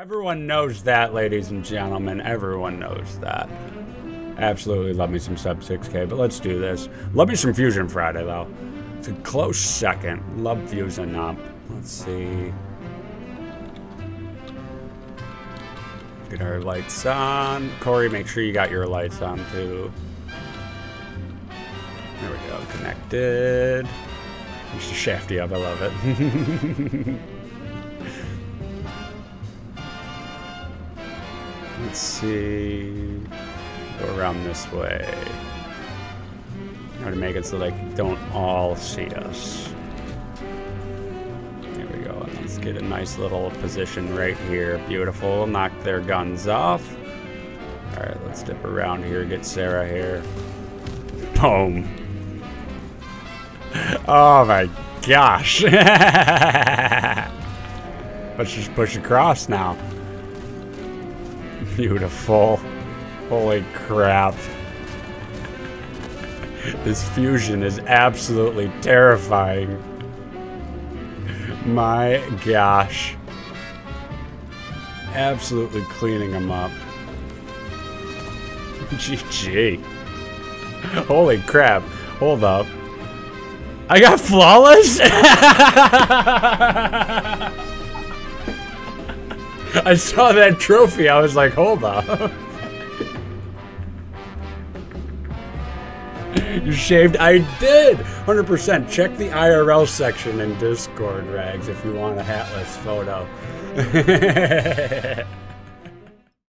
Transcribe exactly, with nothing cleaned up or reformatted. Everyone knows that, ladies and gentlemen. Everyone knows that. Absolutely love me some sub six K, but let's do this. Love me some Fusion Friday, though. It's a close second. Love Fusion up. Let's see. Get our lights on. Corey, make sure you got your lights on, too. There we go. Connected. Mister Shafty up. I love it. Let's see, go around this way. I want to make it so they don't all see us. There we go, let's get a nice little position right here. Beautiful, knock their guns off. All right, let's dip around here, get Sarah here. Boom. Oh my gosh. Let's just push across now. Beautiful. Holy crap. This Fusion is absolutely terrifying. My gosh. Absolutely cleaning them up. G G. Holy crap. Hold up. I got flawless? I saw that trophy, I was like, hold up. You shaved? I did! one hundred percent. Check the I R L section in Discord, Rags, if you want a hatless photo.